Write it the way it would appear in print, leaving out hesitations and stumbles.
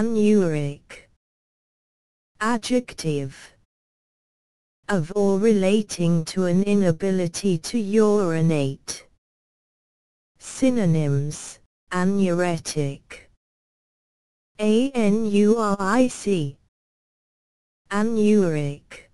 Anuric. Adjective. Of or relating to an inability to urinate. Synonyms: Anuritic, Anuric, Anuric.